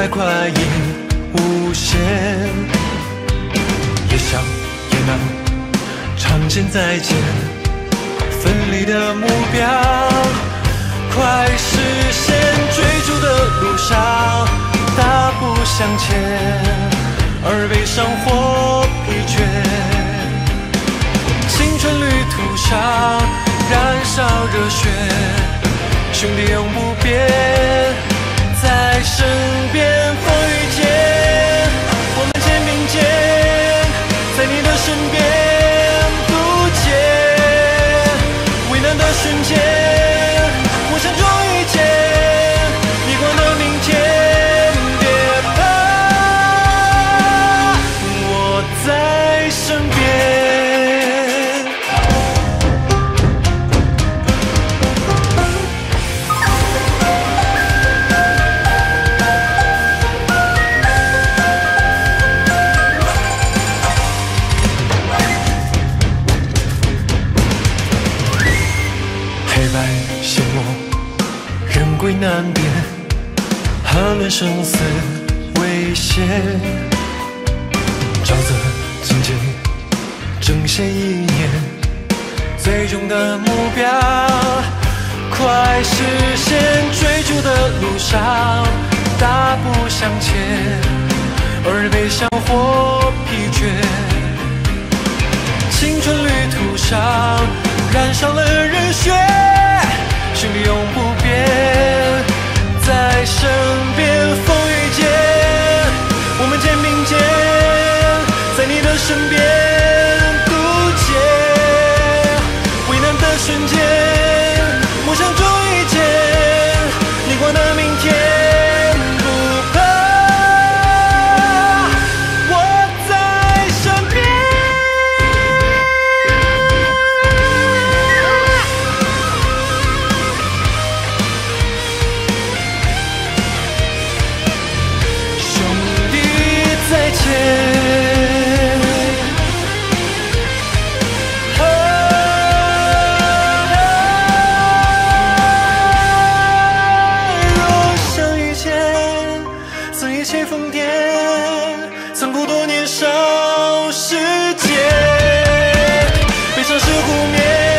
太快，影无限。也想也难，长剑再见，分离的目标快实现。追逐的路上，大步向前，而悲伤或疲倦，青春旅途上燃烧热血，兄弟永不变。 在身边，风雨间，我们肩并肩，在你的身边不见。危难的瞬间，我想终遇见，逆光的明天，别怕，我在身边。 难辨，寒冷生死危险。沼泽荆棘，争先一念，最终的目标快实现。追逐的路上，大步向前，而悲伤或疲倦。青春旅途上，燃烧了热血。 心里永不变，在身边。风雨间，我们肩并肩，在你的身边不见。危难的瞬间，梦想终遇见，逆光的明天。 多年少时间，悲伤是湖面。